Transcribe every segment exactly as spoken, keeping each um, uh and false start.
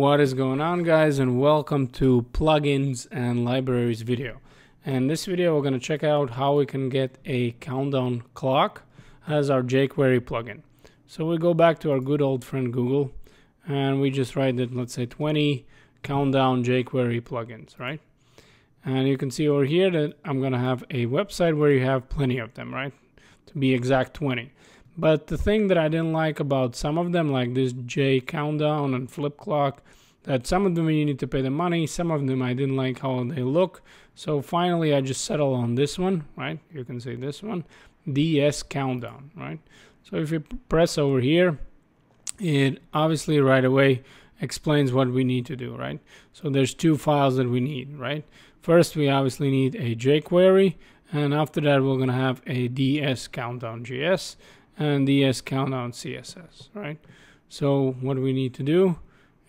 What is going on, guys, and welcome to plugins and libraries video. In this video we're going to check out how we can get a countdown clock as our jQuery plugin. So we go back to our good old friend Google and we just write that, let's say, twenty countdown jQuery plugins, right? And you can see over here that I'm going to have a website where you have plenty of them, right? To be exact, twenty. But the thing that I didn't like about some of them, like this J countdown and flip clock, that some of them you need to pay the money, some of them I didn't like how they look. So finally I just settled on this one, right? You can see this one, D S countdown, right? So if you press over here, it obviously right away explains what we need to do, right? So there's two files that we need, right? First, we obviously need a jQuery, and after that we're going to have a D S countdown J S and D S countdown C S S, right? So what we need to do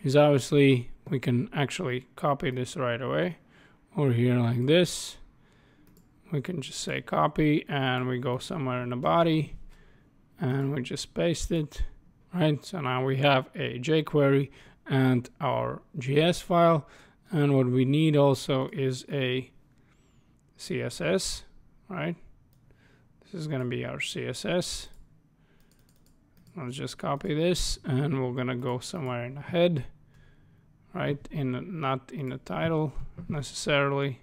is, obviously, we can actually copy this right away over here like this. We can just say copy, and we go somewhere in the body and we just paste it, right? So now we have a jQuery and our J S file, and what we need also is a C S S, right? This is going to be our C S S. Let's just copy this, and we're gonna go somewhere in the head, right? In the, not in the title necessarily,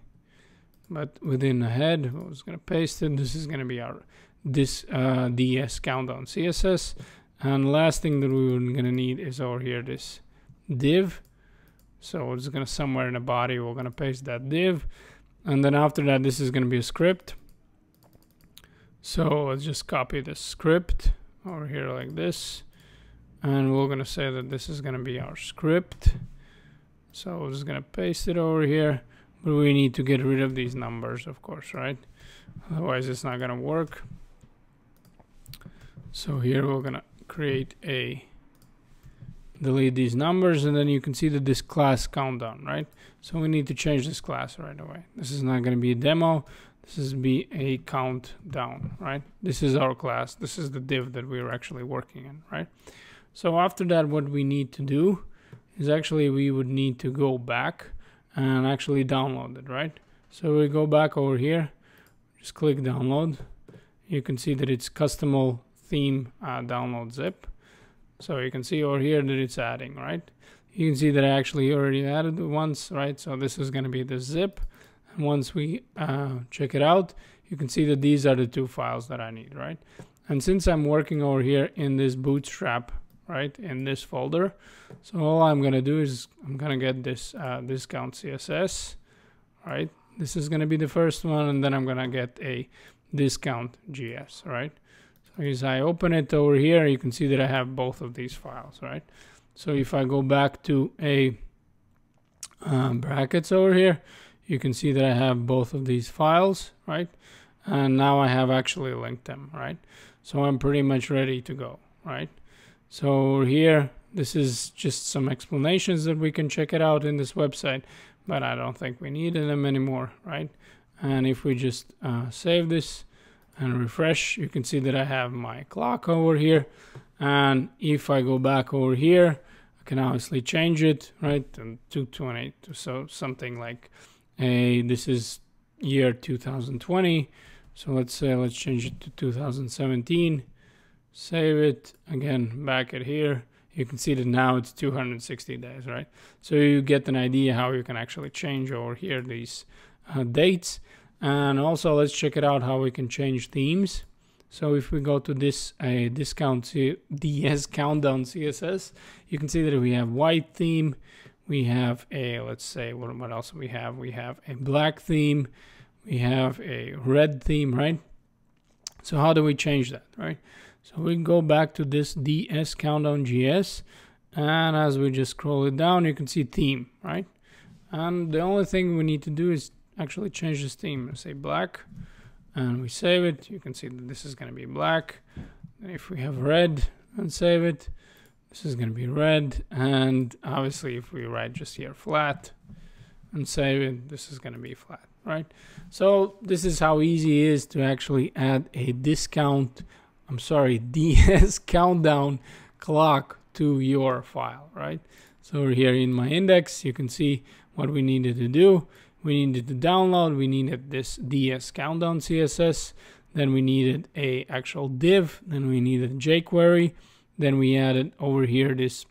but within the head. We're just gonna paste it. This is gonna be our this uh, D S countdown C S S. And last thing that we we're gonna need is over here this div. So we're just gonna somewhere in the body we're gonna paste that div, and then after that this is gonna be a script. So let's just copy the script over here like this, and we're gonna say that this is gonna be our script. So we're just gonna paste it over here, but we need to get rid of these numbers, of course, right? Otherwise it's not gonna work. So here we're gonna create a delete these numbers, and then you can see that this class countdown, right? So we need to change this class right away. This is not gonna be a demo. This is be a countdown, right? This is our class. This is the div that we are actually working in, right? So after that, what we need to do is actually we would need to go back and actually download it, right? So we go back over here, just click download. You can see that it's custom theme uh, download zip. So you can see over here that it's adding, right? You can see that I actually already added once, right? So this is going to be the zip. Once we uh, check it out, you can see that these are the two files that I need, right? And since I'm working over here in this Bootstrap, right, in this folder, so all I'm gonna do is I'm gonna get this uh, discount C S S, right? This is gonna be the first one, and then I'm gonna get a discount J S, right? So as I open it over here, you can see that I have both of these files, right? So if I go back to a uh, brackets over here, you can see that I have both of these files, right? And now I have actually linked them, right? So I'm pretty much ready to go, right? So here, this is just some explanations that we can check it out in this website, but I don't think we need them anymore, right? And if we just uh, save this and refresh, you can see that I have my clock over here. And if I go back over here, I can obviously change it, right? And two twenty, so something like, hey, this is year two thousand twenty, so let's say let's change it to two thousand seventeen. Save it again, back at here. You can see that now it's two hundred sixty days, right? So you get an idea how you can actually change over here these uh, dates. And also let's check it out how we can change themes. So if we go to this a uh, discount D S countdown C S S, you can see that we have white theme. We have a, let's say, what, what else we have? We have a black theme. We have a red theme, right? So how do we change that, right? So we go back to this D S countdown J S, and as we just scroll it down, you can see theme, right? And the only thing we need to do is actually change this theme. Say black, and we save it. You can see that this is going to be black. And if we have red and save it, this is going to be red. And obviously if we write just here flat and save it, this is going to be flat, right? So this is how easy it is to actually add a discount, I'm sorry, D S countdown clock to your file, right? So we're here in my index. You can see what we needed to do. We needed to download. We needed this D S countdown C S S. Then we needed a actual div. Then we needed jQuery. Then we added over here this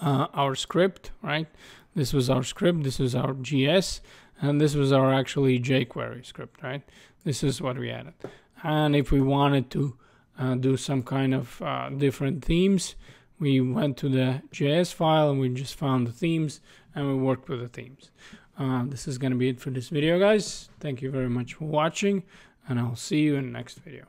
uh, our script, right? This was our script. This was our G S, and this was our actually jQuery script, right? This is what we added. And if we wanted to uh, do some kind of uh, different themes, we went to the J S file and we just found the themes and we worked with the themes. Uh, this is going to be it for this video, guys. Thank you very much for watching, and I'll see you in the next video.